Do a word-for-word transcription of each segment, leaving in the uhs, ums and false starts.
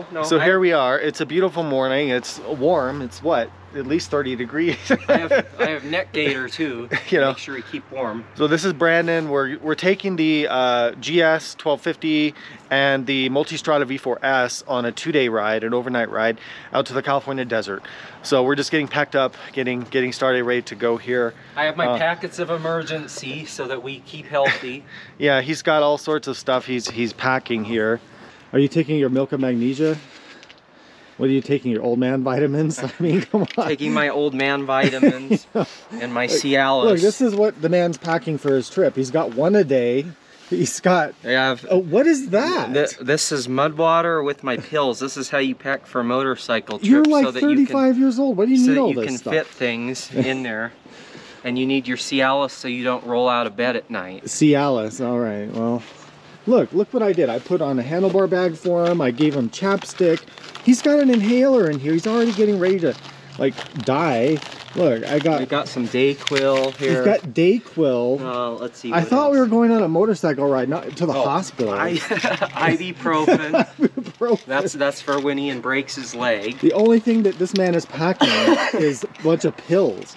No, no. So I, here we are. It's a beautiful morning. It's warm. It's wet. At least thirty degrees. I have I have neck gaiter too. To you know, make sure we keep warm. So this is Brandon. We're we're taking the uh, G S twelve fifty and the Multistrada V four S on a two-day ride, an overnight ride out to the California desert. So we're just getting packed up, getting getting started, ready to go here. I have my uh, packets of emergency so that we keep healthy. Yeah, he's got all sorts of stuff. He's he's packing here. Are you taking your milk of magnesia? What are you taking, your old man vitamins? I mean, come on. Taking my old man vitamins yeah. and my Cialis. Look, this is what the man's packing for his trip. He's got one a day. He's got, yeah, oh, what is that? Th this is mud water with my pills. This is how you pack for a motorcycle trip. You're like so that thirty-five you can, years old. What do you need so all you this can stuff? Fit things in there. And you need your Cialis so you don't roll out of bed at night. Cialis, all right, well. Look, look what I did. I put on a handlebar bag for him. I gave him chapstick. He's got an inhaler in here. He's already getting ready to, like, die. Look, I got... I got some Dayquil here. He's got Dayquil. Uh, let's see. I thought else. we were going on a motorcycle ride, not to the oh, hospital. I, Ibuprofen. Ibuprofen. That's, that's for when Ian breaks his leg. The only thing that this man is packing is a bunch of pills.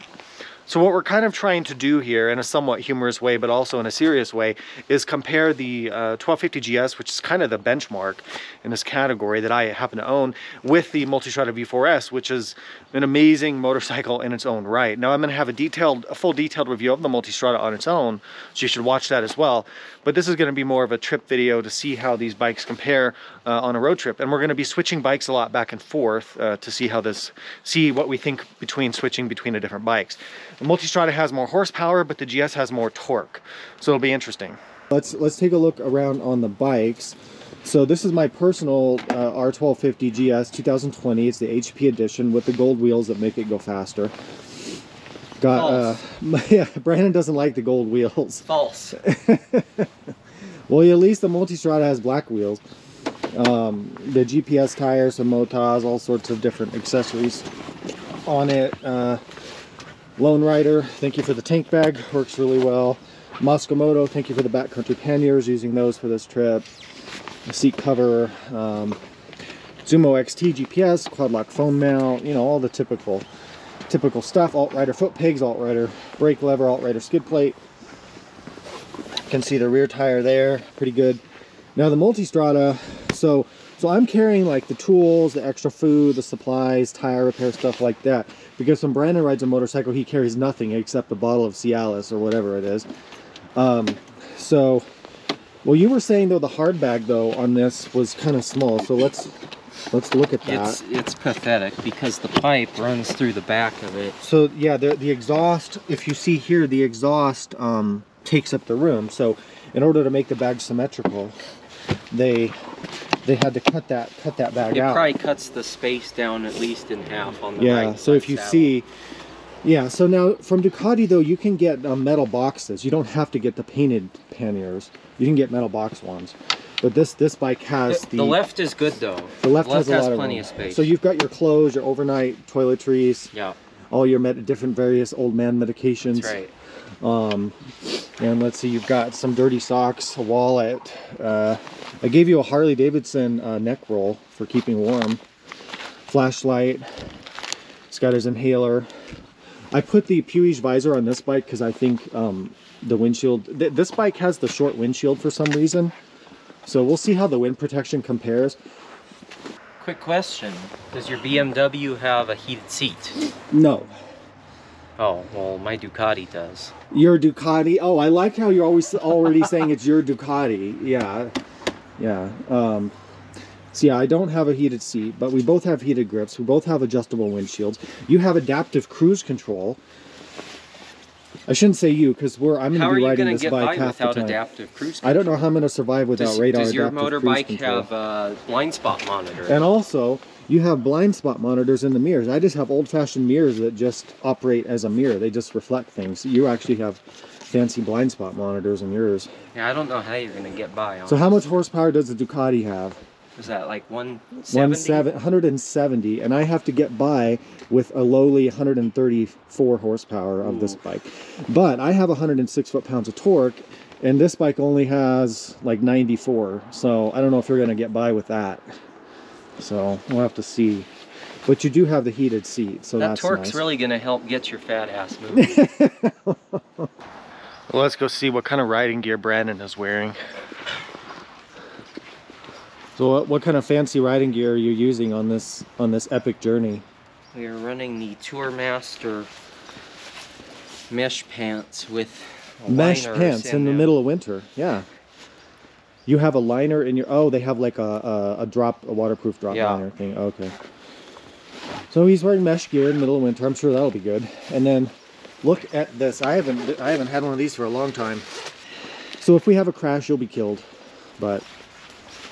So what we're kind of trying to do here in a somewhat humorous way, but also in a serious way, is compare the uh, twelve fifty G S, which is kind of the benchmark in this category that I happen to own, with the Multistrada V four S, which is an amazing motorcycle in its own right. Now I'm gonna have a detailed, a full detailed review of the Multistrada on its own, so you should watch that as well. But this is gonna be more of a trip video to see how these bikes compare uh, on a road trip. And we're gonna be switching bikes a lot back and forth uh, to see how this, see what we think between switching between the different bikes. The Multistrada has more horsepower, but the G S has more torque. So it'll be interesting. Let's let's take a look around on the bikes. So this is my personal uh, R twelve fifty G S two thousand twenty. It's the H P edition with the gold wheels that make it go faster. Got uh, my, yeah, Brandon doesn't like the gold wheels. False. Well, at least the Multistrada has black wheels. Um, the G P S tires, some Motos, all sorts of different accessories on it. Uh, Lone Rider, thank you for the tank bag, works really well. Mosko Moto, thank you for the backcountry panniers, using those for this trip. The seat cover, um, Zumo X T G P S, quadlock phone mount, you know, all the typical typical stuff. Alt Rider foot pegs, Alt Rider brake lever, Alt Rider skid plate. You can see the rear tire there, pretty good. Now the Multistrada, so So I'm carrying like the tools, the extra food, the supplies, tire repair, stuff like that. Because when Brandon rides a motorcycle, he carries nothing except a bottle of Cialis or whatever it is. Um, so, well, you were saying though the hard bag though on this was kind of small. So let's let's look at that. It's, it's pathetic because the pipe runs through the back of it. So yeah, the, the exhaust, if you see here, the exhaust um, takes up the room. So in order to make the bag symmetrical, they... they had to cut that cut that bag it out. It probably cuts the space down at least in half on the yeah, right. Yeah, so if you saddle. see, yeah, so now from Ducati though, you can get um, metal boxes. You don't have to get the painted panniers. You can get metal box ones. But this this bike has the... The, the left is good though. The left, the left has, has a lot plenty of, of space. So you've got your clothes, your overnight toiletries, yeah, all your med different various old man medications. That's right. Um, and let's see, you've got some dirty socks, a wallet. Uh, I gave you a Harley Davidson uh, neck roll for keeping warm. Flashlight. It's got his inhaler. I put the Puig visor on this bike because I think um, the windshield... Th this bike has the short windshield for some reason. So we'll see how the wind protection compares. Quick question. Does your B M W have a heated seat? No. Oh, well, my Ducati does. Your Ducati? Oh, I like how you're always already saying it's your Ducati. Yeah. Yeah. Um, so, yeah, I don't have a heated seat, but we both have heated grips. We both have adjustable windshields. You have adaptive cruise control. I shouldn't say you, because we're I'm going to be riding this bike half the time. How are you going to get by without adaptive cruise control? I don't know how I'm going to survive without does, radar adaptive cruise control. Does your motorbike have a blind spot monitor? And also... you have blind spot monitors in the mirrors. I just have old-fashioned mirrors that just operate as a mirror. They just reflect things. You actually have fancy blind spot monitors in yours. Yeah, I don't know how you're going to get by. Honestly. So how much horsepower does the Ducati have? Is that like one seventy? one seventy, and I have to get by with a lowly one hundred thirty-four horsepower of Ooh. This bike. But I have one hundred six foot-pounds of torque, and this bike only has like ninety-four. So I don't know if you're going to get by with that. So we'll have to see. But you do have the heated seat, so that that's torque's nice. Really going to help get your fat ass moving. Well, let's go see what kind of riding gear Brandon is wearing. So what, what kind of fancy riding gear are you using on this on this epic journey? We are running the Tourmaster mesh pants with a mesh liner pants in the middle of winter. Yeah. You have a liner in your oh, they have like a a, a drop a waterproof drop yeah. liner thing. Okay. So he's wearing mesh gear in the middle of winter. I'm sure that'll be good. And then look at this. I haven't I haven't had one of these for a long time. So if we have a crash, you'll be killed. But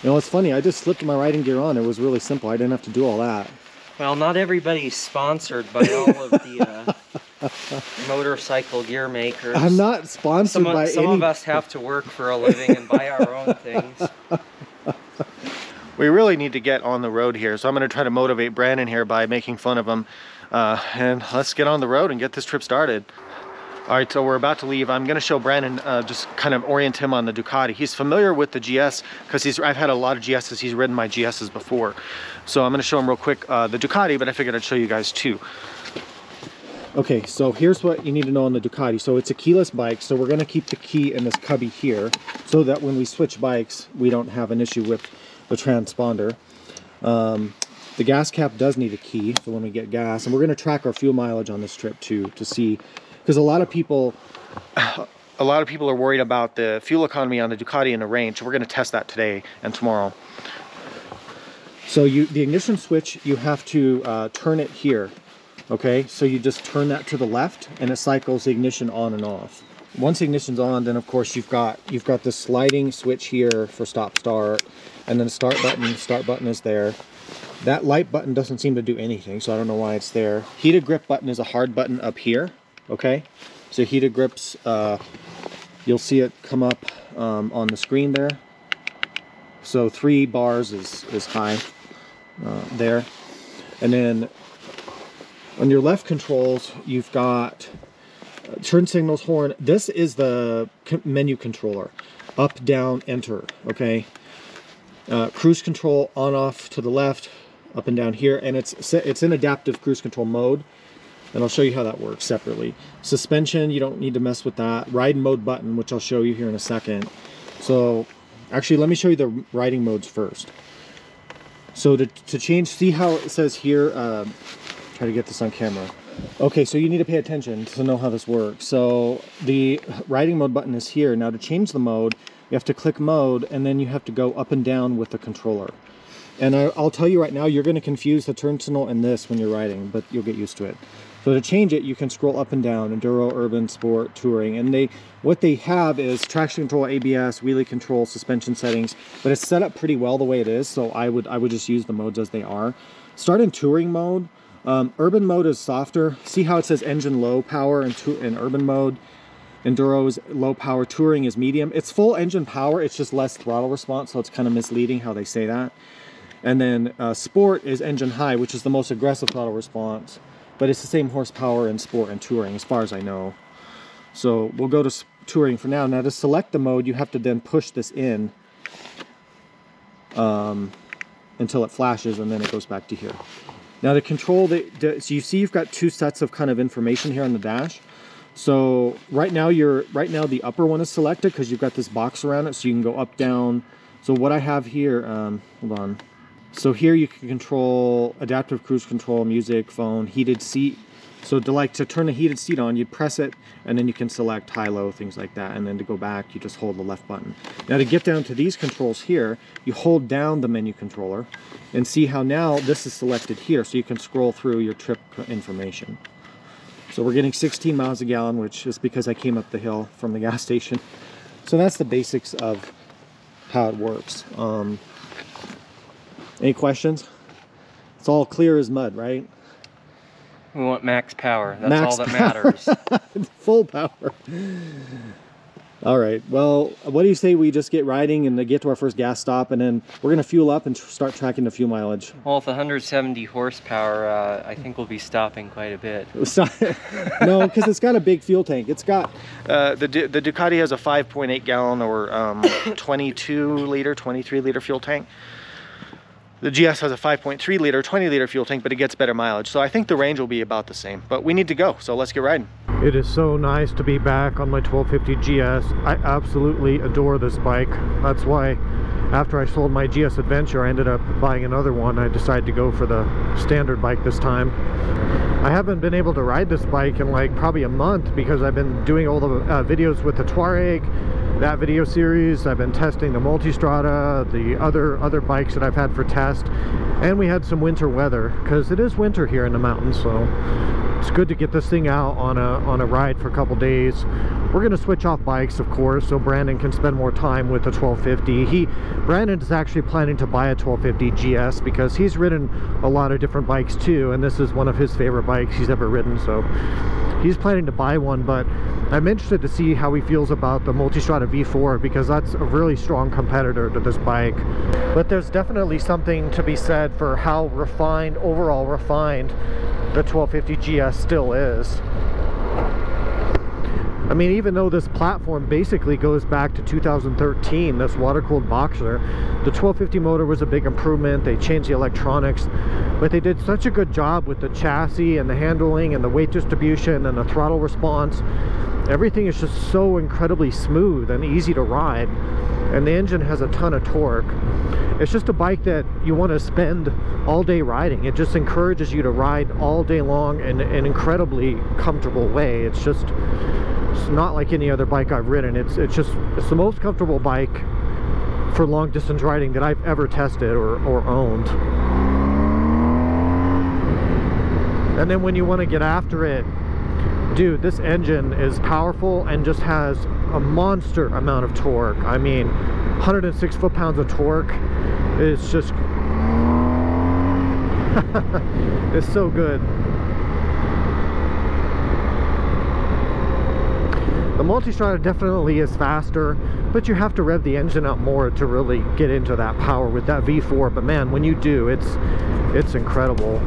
you know, it's funny. I just slipped my riding gear on. It was really simple. I didn't have to do all that. Well, not everybody's sponsored by all of the uh, motorcycle gear makers. I'm not sponsored some of, by some any. Some of us have to work for a living and buy our own things. We really need to get on the road here, so I'm going to try to motivate Brandon here by making fun of him. Uh, and let's get on the road and get this trip started. All right, so we're about to leave. I'm going to show Brandon, uh, just kind of orient him on the Ducati. He's familiar with the G S because he's I've had a lot of G Ss. He's ridden my G Ss before. So I'm going to show him real quick uh, the Ducati, but I figured I'd show you guys too. Okay, so here's what you need to know on the Ducati. So it's a keyless bike, so we're going to keep the key in this cubby here so that when we switch bikes, we don't have an issue with the transponder. Um, the gas cap does need a key for when we get gas, and we're going to track our fuel mileage on this trip too to see, because a lot of people a lot of people are worried about the fuel economy on the Ducati and the range. We're going to test that today and tomorrow. So you the ignition switch, you have to uh, turn it here. Okay, so you just turn that to the left and it cycles the ignition on and off. Once the ignition's on, then of course you've got you've got this sliding switch here for stop start, and then the start button start button is there. That light button doesn't seem to do anything, so I don't know why it's there. Heated grip button is a hard button up here. Okay, so heated grips, uh, you'll see it come up um, on the screen there. So three bars is, is high uh, there. And then on your left controls, you've got turn signals, horn. This is the menu controller, up, down, enter, okay? Uh, cruise control on, off to the left, up and down here. And it's, it's in adaptive cruise control mode. And I'll show you how that works separately. Suspension, you don't need to mess with that. Ride mode button, which I'll show you here in a second. So, actually, let me show you the riding modes first. So to, to change, see how it says here, uh, try to get this on camera. Okay, so you need to pay attention to know how this works. So the riding mode button is here. Now to change the mode, you have to click mode, and then you have to go up and down with the controller. And I, I'll tell you right now, you're gonna confuse the turn signal and this when you're riding, but you'll get used to it. So to change it, you can scroll up and down, enduro, urban, sport, touring, and they what they have is traction control, A B S, wheelie control, suspension settings, but it's set up pretty well the way it is, so I would I would just use the modes as they are. Start in touring mode. Um, urban mode is softer. See how it says engine low power and in urban mode. Enduro is low power, touring is medium. It's full engine power, it's just less throttle response, so it's kind of misleading how they say that. And then uh, sport is engine high, which is the most aggressive throttle response. But it's the same horsepower in sport and touring as far as I know. So we'll go to touring for now. Now to select the mode, you have to then push this in um, until it flashes, and then it goes back to here. Now to control the, the, so you see you've got two sets of kind of information here on the dash. So right now you're, right now the upper one is selected because you've got this box around it, so you can go up, down. So what I have here, um, hold on. So here you can control adaptive cruise control, music, phone, heated seat. So to like to turn a heated seat on, you press it, and then you can select high, low, things like that. And then to go back, you just hold the left button. Now to get down to these controls here, you hold down the menu controller and see how now this is selected here. So you can scroll through your trip information. So we're getting sixteen miles a gallon, which is because I came up the hill from the gas station. So that's the basics of how it works. Um, Any questions? It's all clear as mud, right? We want max power. That's max all that power. Matters. Full power. All right. Well, what do you say we just get riding and get to our first gas stop, and then we're going to fuel up and start tracking the fuel mileage? Well, with one hundred seventy horsepower, uh, I think we'll be stopping quite a bit. No, because it's got a big fuel tank. It's got... Uh, the, the Ducati has a five point eight gallon or um, twenty-two liter, twenty-three liter fuel tank. The G S has a five point three liter, twenty liter fuel tank, but it gets better mileage. So I think the range will be about the same, but we need to go. So let's get riding. It is so nice to be back on my twelve fifty G S. I absolutely adore this bike. That's why after I sold my G S Adventure, I ended up buying another one. I decided to go for the standard bike this time. I haven't been able to ride this bike in like probably a month because I've been doing all the uh, videos with the Touareg, that video series. I've been testing the Multistrada, the other, other bikes that I've had for test. And we had some winter weather because it is winter here in the mountains. So it's good to get this thing out on a, on a ride for a couple days. We're going to switch off bikes, of course, so Brandon can spend more time with the twelve fifty. He, Brandon is actually planning to buy a twelve fifty G S because he's ridden a lot of different bikes too, and this is one of his favorite bikes he's ever ridden, so he's planning to buy one. But I'm interested to see how he feels about the Multistrada V four because that's a really strong competitor to this bike. But there's definitely something to be said for how refined, overall refined, the twelve fifty G S still is. I mean, even though this platform basically goes back to two thousand thirteen, this water-cooled boxer, the twelve fifty motor was a big improvement. They changed the electronics, but they did such a good job with the chassis and the handling and the weight distribution and the throttle response. Everything is just so incredibly smooth and easy to ride, and the engine has a ton of torque. It's just a bike that you want to spend all day riding. It just encourages you to ride all day long in an incredibly comfortable way. It's just... It's not like any other bike I've ridden. It's it's just it's the most comfortable bike for long distance riding that I've ever tested or, or owned. And then when you want to get after it, dude, this engine is powerful and just has a monster amount of torque. I mean, one hundred six foot-pounds of torque. It's just it's so good. The Multistrada definitely is faster, but you have to rev the engine up more to really get into that power with that V four. But man, when you do, it's it's incredible.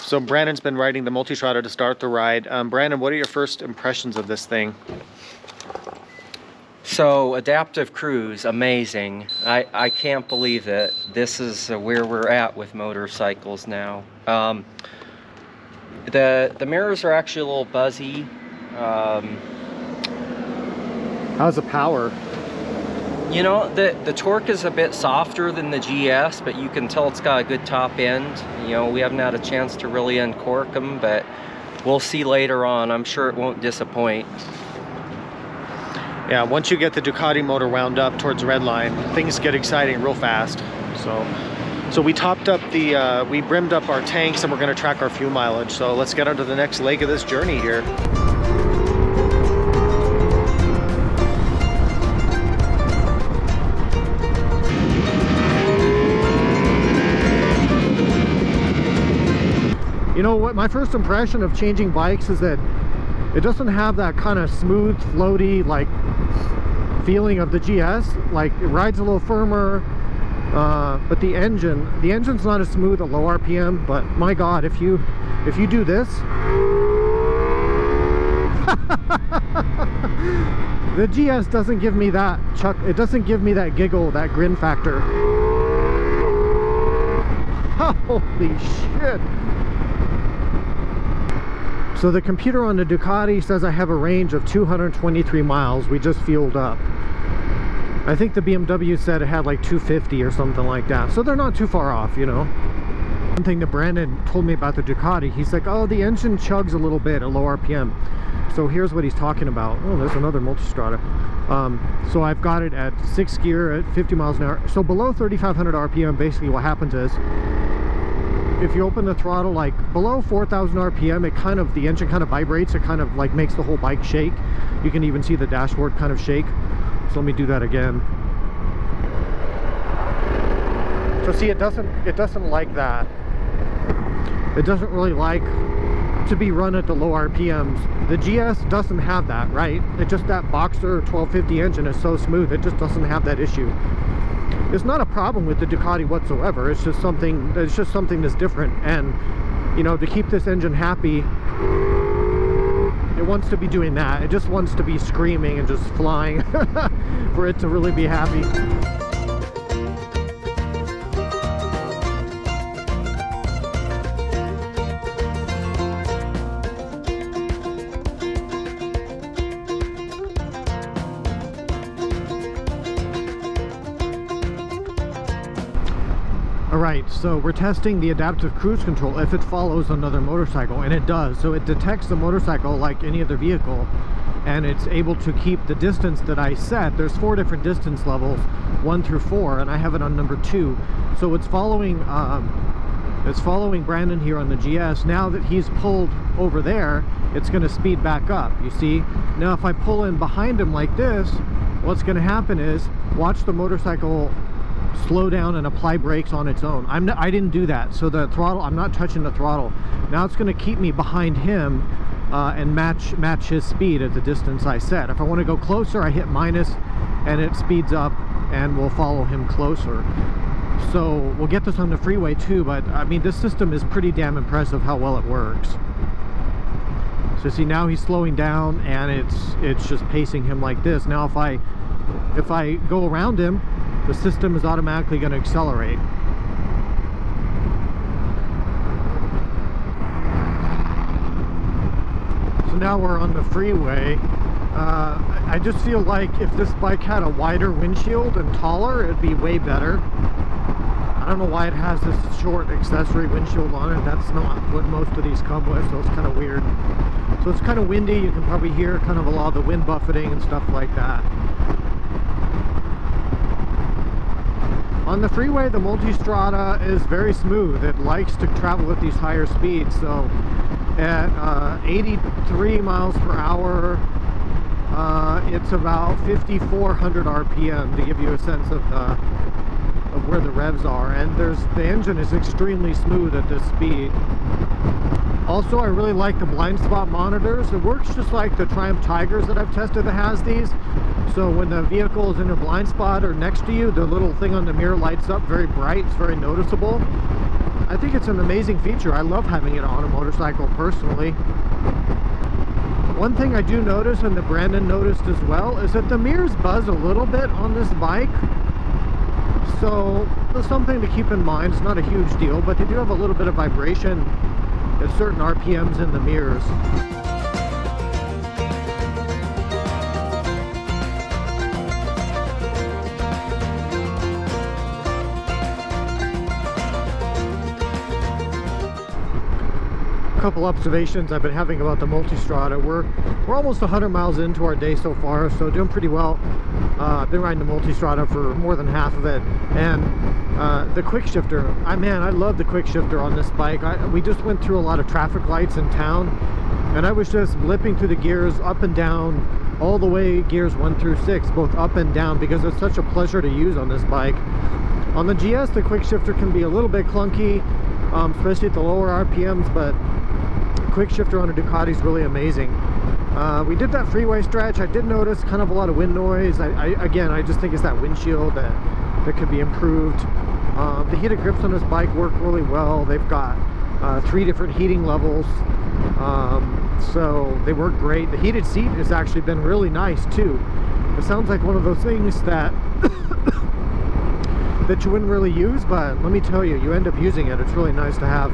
So Brandon's been riding the Multistrada to start the ride. Um, Brandon, what are your first impressions of this thing? So adaptive cruise, amazing. I, I can't believe it. This is where we're at with motorcycles now. Um, the, the mirrors are actually a little buzzy. Um, How's the power? You know, the, the torque is a bit softer than the G S, but you can tell it's got a good top end. You know, we haven't had a chance to really uncork them, but we'll see later on. I'm sure it won't disappoint. Yeah, once you get the Ducati motor wound up towards red line, things get exciting real fast. So, so we topped up the, uh, we brimmed up our tanks, and we're going to track our fuel mileage. So let's get onto the next leg of this journey here. You know what, my first impression of changing bikes is that it doesn't have that kind of smooth, floaty, like, feeling of the G S. Like, it rides a little firmer, uh, but the engine, the engine's not as smooth at low R P M, but my God, if you, if you do this, the G S doesn't give me that chuck, it doesn't give me that giggle, that grin factor. Holy shit. So the computer on the Ducati says I have a range of two hundred twenty-three miles. We just fueled up. I think the B M W said it had like two fifty or something like that. So they're not too far off, you know. One thing that Brandon told me about the Ducati, he's like, oh, the engine chugs a little bit at low R P M. So here's what he's talking about. Oh, there's another Multistrada. Um, so I've got it at sixth gear at fifty miles an hour. So below thirty-five hundred R P M, basically what happens is if you open the throttle like below four thousand R P M, it kind of, the engine kind of vibrates. It kind of like makes the whole bike shake. You can even see the dashboard kind of shake. So let me do that again. So see, it doesn't, it doesn't like that. It doesn't really like to be run at the low R P Ms. The G S doesn't have that, right? It's just that Boxster twelve fifty engine is so smooth, it just doesn't have that issue. It's not a problem with the Ducati whatsoever. It's just something, it's just something that's different. And you know, to keep this engine happy, it wants to be doing that. It just wants to be screaming and just flying for it to really be happy. Alright, so we're testing the adaptive cruise control if it follows another motorcycle, and it does. So it detects the motorcycle like any other vehicle, and it's able to keep the distance that I set. There's four different distance levels, one through four, and I have it on number two. So it's following, um, it's following Brandon here on the G S. Now that he's pulled over there, it's going to speed back up, you see? Now if I pull in behind him like this, what's going to happen is, watch the motorcycle slow down and apply brakes on its own. I'm not, I didn't do that, so the throttle, I'm not touching the throttle. Now it's going to keep me behind him uh, and match match his speed at the distance I set. If I want to go closer, I hit minus and it speeds up and will follow him closer. So we'll get this on the freeway too, but I mean, this system is pretty damn impressive how well it works. So see, now he's slowing down and it's it's just pacing him like this. Now if I if I go around him, the system is automatically going to accelerate. So now we're on the freeway. Uh, I just feel like if this bike had a wider windshield and taller, it'd be way better. I don't know why it has this short accessory windshield on it. That's not what most of these come with, so it's kind of weird. So it's kind of windy. You can probably hear kind of a lot of the wind buffeting and stuff like that. On the freeway, the Multistrada is very smooth. It likes to travel at these higher speeds. So at uh, eighty-three miles per hour, uh, it's about fifty-four hundred R P M, to give you a sense of, uh, of where the revs are. And there's, the engine is extremely smooth at this speed. Also, I really like the blind spot monitors. It works just like the Triumph Tigers that I've tested that has these. So when the vehicle is in a blind spot or next to you, the little thing on the mirror lights up very bright. It's very noticeable. I think it's an amazing feature. I love having it on a motorcycle personally. One thing I do notice, and the Brandon noticed as well, is that the mirrors buzz a little bit on this bike. So that's something to keep in mind. It's not a huge deal, but they do have a little bit of vibration at certain R P Ms in the mirrors. A couple observations I've been having about the Multistrada. We're, we're almost one hundred miles into our day so far, so doing pretty well. Uh, I've been riding the Multistrada for more than half of it, and uh, the quick shifter, I man, I love the quick shifter on this bike. I, we just went through a lot of traffic lights in town, and I was just lipping through the gears up and down, all the way gears one through six, both up and down, because it's such a pleasure to use on this bike. On the G S, the quick shifter can be a little bit clunky, um, especially at the lower R P Ms, but quick shifter on a Ducati is really amazing. Uh, we did that freeway stretch. I did notice kind of a lot of wind noise. I, I, again, I just think it's that windshield that, that could be improved. Uh, the heated grips on this bike work really well. They've got uh, three different heating levels, um, so they work great. The heated seat has actually been really nice too. It sounds like one of those things that that you wouldn't really use, but let me tell you, you end up using it. It's really nice to have.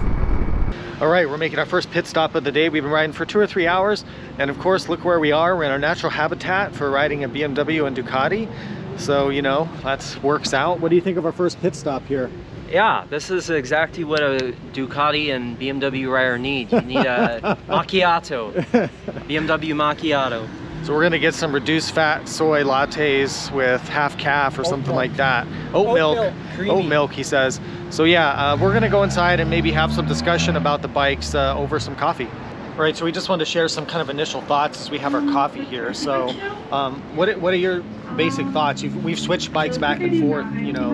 All right, we're making our first pit stop of the day. We've been riding for two or three hours, and of course, look where we are. We're in our natural habitat for riding a B M W and Ducati. So, you know, that works out. What do you think of our first pit stop here? Yeah, this is exactly what a Ducati and B M W rider need. You need a macchiato, B M W macchiato. So we're gonna get some reduced fat soy lattes with half calf or oat something milk. like that. Oat, oat milk, milk oat milk, he says. So yeah, uh, we're gonna go inside and maybe have some discussion about the bikes uh, over some coffee. All right, so we just wanted to share some kind of initial thoughts as we have our coffee here. So um, what, what are your basic thoughts? You've, we've switched bikes back and forth, you know.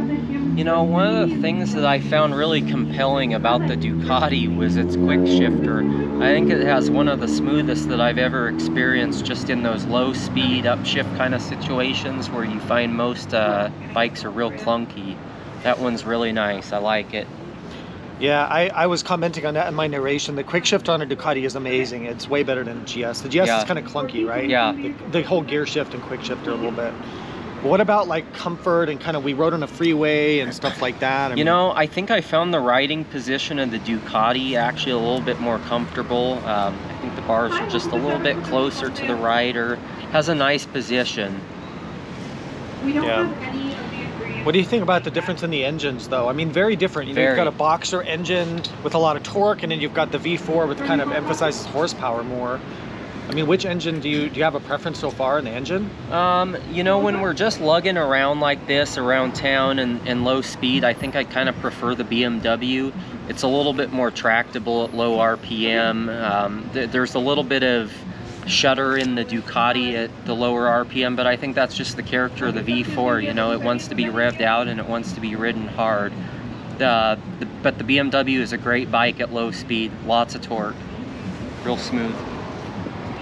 You know, one of the things that I found really compelling about the Ducati was its quick shifter. I think it has one of the smoothest that I've ever experienced, just in those low speed upshift kind of situations where you find most uh, bikes are real clunky. That one's really nice, I like it. Yeah, I, I was commenting on that in my narration. The quick shift on a Ducati is amazing. It's way better than the G S. The G S yeah. is kind of clunky, right? Yeah. The, the whole gear shift and quick shift are a little bit. What about like comfort and kind of, we rode on a freeway and stuff like that? I you mean, know, I think I found the riding position of the Ducati actually a little bit more comfortable. Um, I think the bars are just a little bit closer to the rider. Has a nice position. We don't yeah. have any. What do you think about the difference in the engines though? I mean, very different. You know, very. You've got a boxer engine with a lot of torque, and then you've got the V four with kind of emphasizes horsepower more. I mean, which engine do you, do you have a preference so far in the engine? Um, you know, when we're just lugging around like this around town and, and low speed, I think I kind of prefer the B M W. It's a little bit more tractable at low R P M. Um, th there's a little bit of shudder in the Ducati at the lower R P M, but I think that's just the character of the V four. You know, it wants to be revved out and it wants to be ridden hard. Uh, the, but the B M W is a great bike at low speed, lots of torque, real smooth.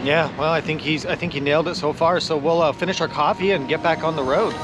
Yeah, well, I think he's I think he nailed it so far. So we'll uh, finish our coffee and get back on the road.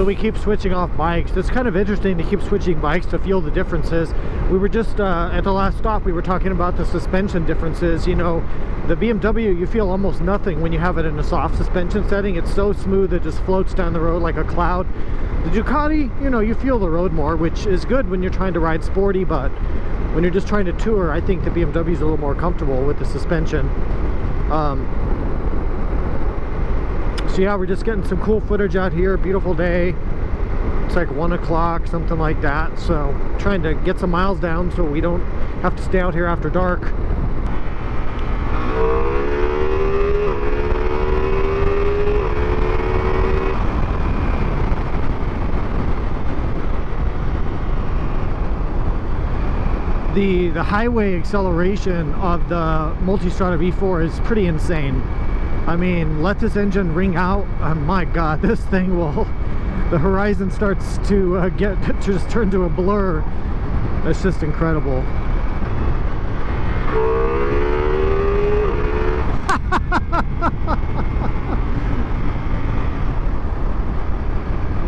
So we keep switching off bikes. It's kind of interesting to keep switching bikes to feel the differences. We were just, uh, at the last stop, we were talking about the suspension differences. You know, the B M W, you feel almost nothing when you have it in a soft suspension setting. It's so smooth, it just floats down the road like a cloud. The Ducati, you know, you feel the road more, which is good when you're trying to ride sporty, but when you're just trying to tour, I think the B M W is a little more comfortable with the suspension. Um, So yeah, we're just getting some cool footage out here. Beautiful day. It's like one o'clock, something like that. So trying to get some miles down so we don't have to stay out here after dark. The the highway acceleration of the Multistrada V four is pretty insane. I mean, let this engine ring out. Oh my God, this thing will, the horizon starts to uh, get, to just turn to a blur. That's just incredible.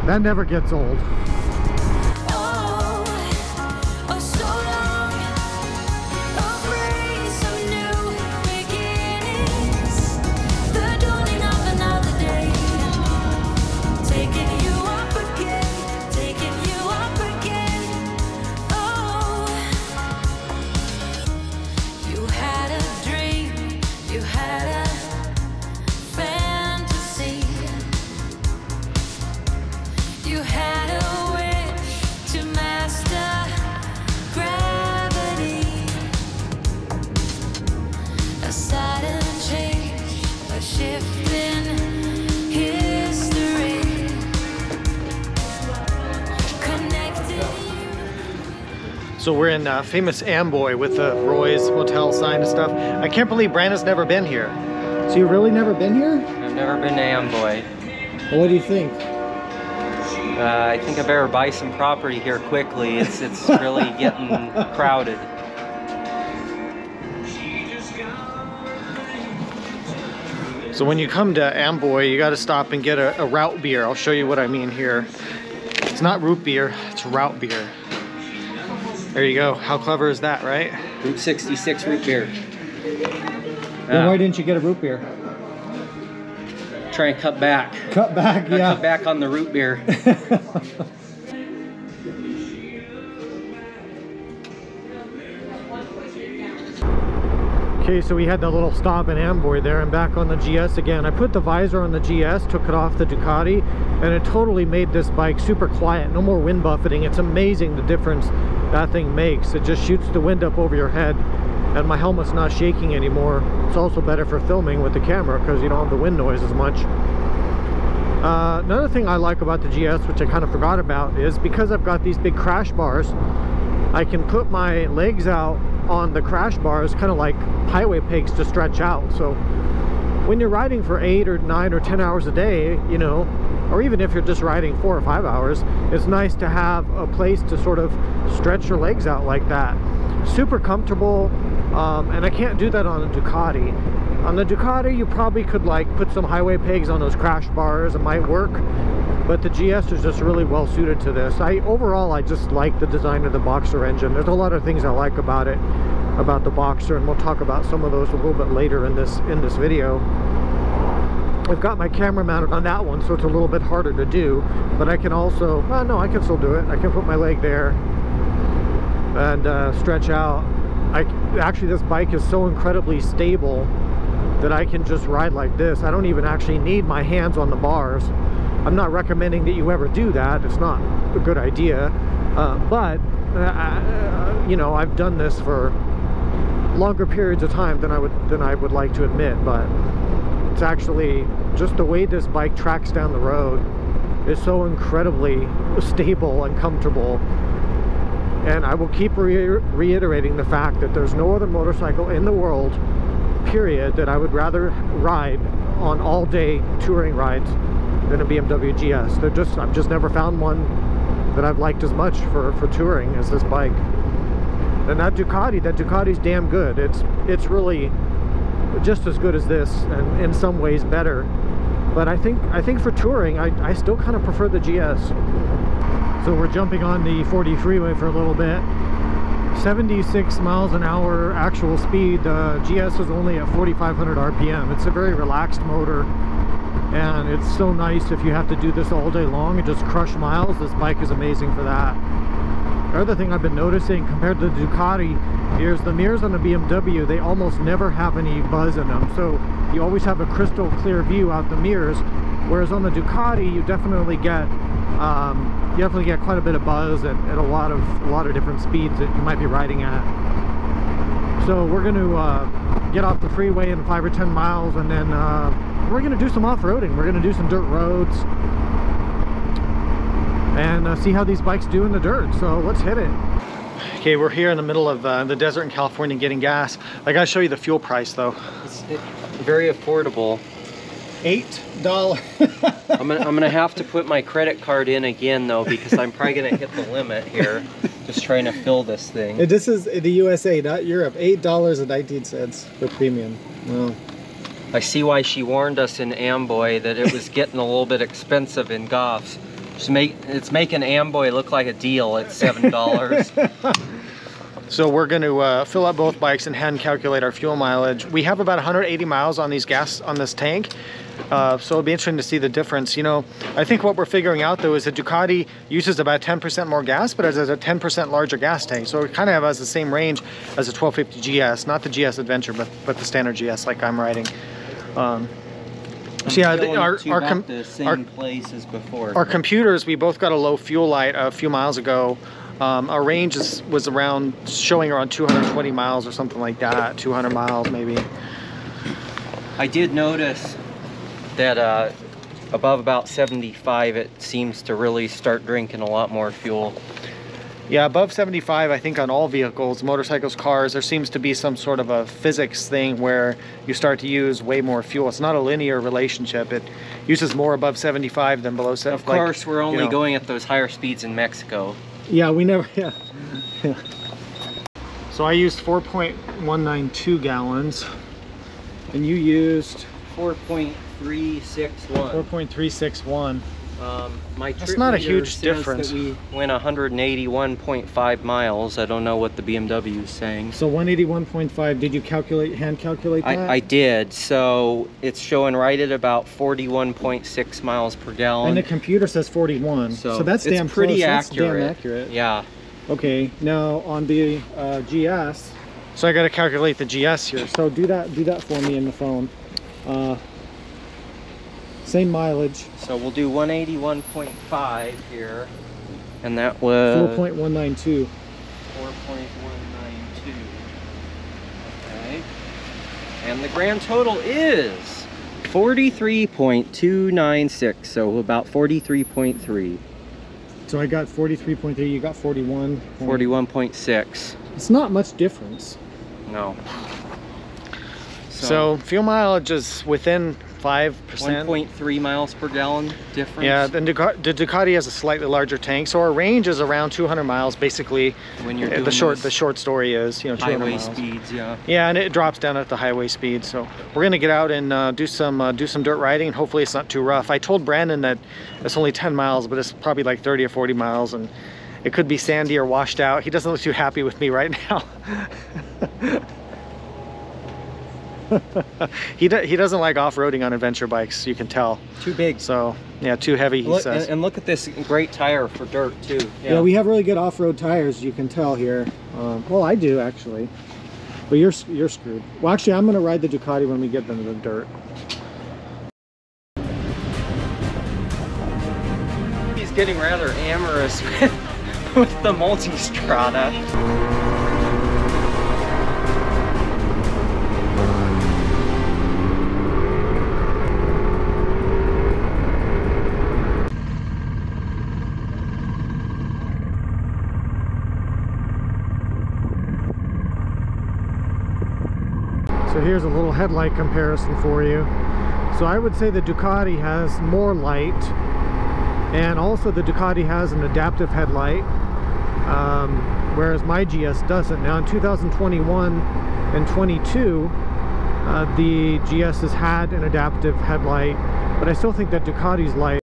That never gets old. So we're in uh, famous Amboy with the Roy's Motel sign and stuff. I can't believe Brandon's never been here. So you've really never been here? I've never been to Amboy. Well, what do you think? Uh, I think I better buy some property here quickly. It's it's really getting crowded. So when you come to Amboy, you got to stop and get a, a route beer. I'll show you what I mean here. It's not root beer, it's route beer. There you go. How clever is that, right? Route sixty-six root beer. Then uh, why didn't you get a root beer? Try and cut back. Cut back, I yeah. Cut back on the root beer. Okay, so we had that little stop in Amboy there. I'm back on the G S again. I put the visor on the G S, took it off the Ducati, and it totally made this bike super quiet. No more wind buffeting. It's amazing the difference that thing makes. It just shoots the wind up over your head. And my helmet's not shaking anymore. It's also better for filming with the camera because you don't have the wind noise as much. Uh, another thing I like about the G S, which I kind of forgot about, is because I've got these big crash bars, I can put my legs out on the crash bars kind of like highway pegs to stretch out. So when you're riding for eight or nine or ten hours a day, you know, or even if you're just riding four or five hours, it's nice to have a place to sort of stretch your legs out like that. Super comfortable. Um, and I can't do that on a Ducati. On the Ducati, you probably could like put some highway pegs on those crash bars. It might work, but the G S is just really well suited to this. I overall, I just like the design of the Boxer engine. There's a lot of things I like about it, about the Boxer, and we'll talk about some of those a little bit later in this in this video. I've got my camera mounted on that one, so it's a little bit harder to do. But I can also, well, no, I can still do it. I can put my leg there and uh, stretch out. I, actually this bike is so incredibly stable that I can just ride like this. I don't even actually need my hands on the bars. I'm not recommending that you ever do that. It's not a good idea. Uh, but, uh, you know, I've done this for longer periods of time than I would, than I would like to admit. But it's actually just the way this bike tracks down the road is so incredibly stable and comfortable. And I will keep re reiterating the fact that there's no other motorcycle in the world, period, that I would rather ride on all-day touring rides than a B M W G S. They're just, I've just never found one that I've liked as much for, for touring as this bike. And that Ducati, that Ducati's damn good. It's, it's really just as good as this, and in some ways better. But I think, I think for touring, I, I still kind of prefer the G S. So we're jumping on the forty freeway for a little bit. seventy-six miles an hour actual speed. The G S is only at forty-five hundred R P M. It's a very relaxed motor, and it's so nice if you have to do this all day long and just crush miles. This bike is amazing for that. The other thing I've been noticing compared to the Ducati is the mirrors on the B M W, they almost never have any buzz in them. So you always have a crystal clear view out the mirrors, whereas on the Ducati you definitely get um, You definitely get quite a bit of buzz at, at a lot of a lot of different speeds that you might be riding at. So we're going to uh, get off the freeway in five or ten miles, and then uh, we're going to do some off-roading. We're going to do some dirt roads and uh, see how these bikes do in the dirt. So let's hit it. Okay, we're here in the middle of uh, the desert in California getting gas. I got to show you the fuel price though. It's very affordable. Eight dollars. I'm gonna, I'm gonna have to put my credit card in again though, because I'm probably gonna hit the limit here. Just trying to fill this thing. This is the U S A, not Europe. Eight dollars and nineteen cents for premium. Wow. I see why she warned us in Amboy that it was getting a little bit expensive in Goffs. It's make it's making Amboy look like a deal at seven dollars. So we're going to uh, fill up both bikes and hand calculate our fuel mileage. We have about one hundred eighty miles on these gas on this tank, uh, so it'll be interesting to see the difference. You know, I think what we're figuring out though is the Ducati uses about ten percent more gas, but it has a ten percent larger gas tank, so it kind of has the same range as a twelve fifty G S, not the G S Adventure, but but the standard G S like I'm riding. Um, So yeah, the, our, our, com the same our, place as before. Our computers, we both got a low fuel light a few miles ago. Um, our range is, was around, showing around two hundred twenty miles or something like that, two hundred miles maybe. I did notice that uh, above about seventy-five, it seems to really start drinking a lot more fuel. Yeah, above seventy-five, I think on all vehicles, motorcycles, cars, there seems to be some sort of a physics thing where you start to use way more fuel. It's not a linear relationship. It uses more above seventy-five than below seventy-five. Of course, like, we're only you know. going at those higher speeds in Mexico. Yeah, we never, yeah. yeah. So I used four point one nine two gallons, and you used... four point three six one. four point three six one. Um, my That's not a huge difference. That we went one hundred eighty-one point five miles. I don't know what the B M W is saying. So one eighty-one point five, did you calculate, hand calculate that? I, I did. So it's showing right at about forty-one point six miles per gallon. And the computer says forty-one. So, so that's, it's damn pretty close. Accurate. That's damn accurate. Yeah. Okay. Now on the uh, G S. So I got to calculate the G S here. So do that, do that for me in the phone. Uh, Same mileage. So we'll do one eighty-one point five here. And that was... four point one nine two. four point one nine two. Okay. And the grand total is forty-three point two nine six. So about forty-three point three. So I got forty-three point three. You got forty-one. forty-one point six. It's not much difference. No. So, so fuel mileage is within... five percent. one point three miles per gallon difference. Yeah, then Ducati, the Ducati has a slightly larger tank, so our range is around two hundred miles basically. When you're doing the short, the short story is, you know, two hundred highway miles. Speeds, yeah. Yeah, and it drops down at the highway speed. So we're gonna get out and uh, do some uh, do some dirt riding, and hopefully it's not too rough. I told Brandon that it's only ten miles, but it's probably like thirty or forty miles, and it could be sandy or washed out. He doesn't look too happy with me right now. he, do, he doesn't like off-roading on adventure bikes, you can tell. Too big. So, yeah, too heavy, he look, says. And, and look at this great tire for dirt, too. Yeah, yeah, we have really good off-road tires, you can tell here. Um, well, I do, actually. But you're, you're screwed. Well, actually, I'm going to ride the Ducati when we get into the dirt. He's getting rather amorous with, with the Multistrada. Here's a little headlight comparison for you. So I would say the Ducati has more light, and also the Ducati has an adaptive headlight, um, whereas my G S doesn't. Now in two thousand twenty-one and twenty-two, uh, the G S has had an adaptive headlight, but I still think that Ducati's light